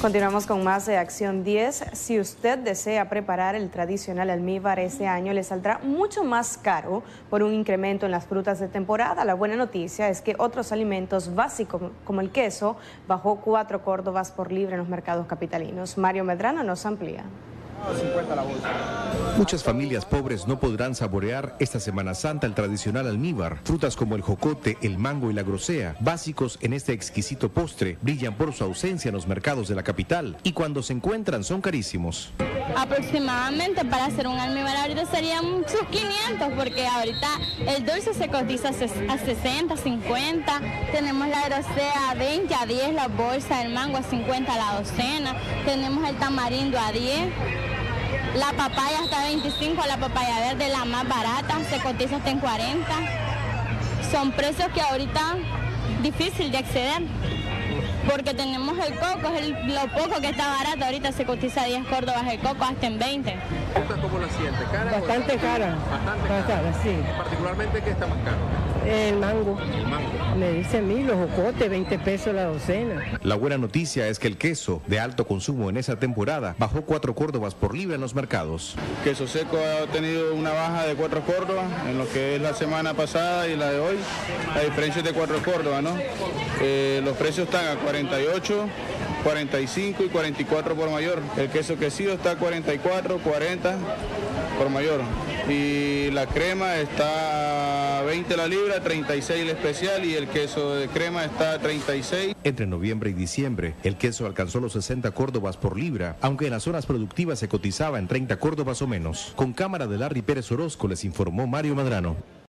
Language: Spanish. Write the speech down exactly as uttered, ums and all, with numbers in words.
Continuamos con más de Acción diez. Si usted desea preparar el tradicional almíbar este año, le saldrá mucho más caro por un incremento en las frutas de temporada. La buena noticia es que otros alimentos básicos, como el queso, bajó cuatro córdobas por libra en los mercados capitalinos. Mario Medrano nos amplía. Muchas familias pobres no podrán saborear esta Semana Santa el tradicional almíbar. Frutas como el jocote, el mango y la grosella, básicos en este exquisito postre, brillan por su ausencia en los mercados de la capital y cuando se encuentran son carísimos. Aproximadamente para hacer un almíbar ahorita serían sus quinientos, porque ahorita el dulce se cotiza a sesenta, cincuenta, tenemos la grosella a veinte, a diez la bolsa, el mango a cincuenta la docena, tenemos el tamarindo a diez. La papaya hasta veinticinco, la papaya verde, la más barata, se cotiza hasta en cuarenta. Son precios que ahorita difícil de acceder, porque tenemos el coco, es el, lo poco que está barato, ahorita se cotiza a diez córdobas el coco, hasta en veinte. ¿Cómo la siente? ¿Cara? Bastante cara. Bastante cara. cara, sí. Particularmente, ¿qué está más caro? El mango. El mango. Me dice a mí, los jocotes, veinte pesos la docena. La buena noticia es que el queso de alto consumo en esa temporada bajó cuatro córdobas por libra en los mercados. El queso seco ha tenido una baja de cuatro córdobas en lo que es la semana pasada y la de hoy. La diferencia es de cuatro córdobas, ¿no? Eh, los precios están a cuarenta y ocho, cuarenta y cinco y cuarenta y cuatro por mayor. El queso quesido está a cuarenta y cuatro, cuarenta por mayor. Y la crema está a veinte la libra, treinta y seis el especial y el queso de crema está a treinta y seis. Entre noviembre y diciembre, el queso alcanzó los sesenta córdobas por libra, aunque en las zonas productivas se cotizaba en treinta córdobas o menos. Con cámara de Larry Pérez Orozco les informó Mario Medrano.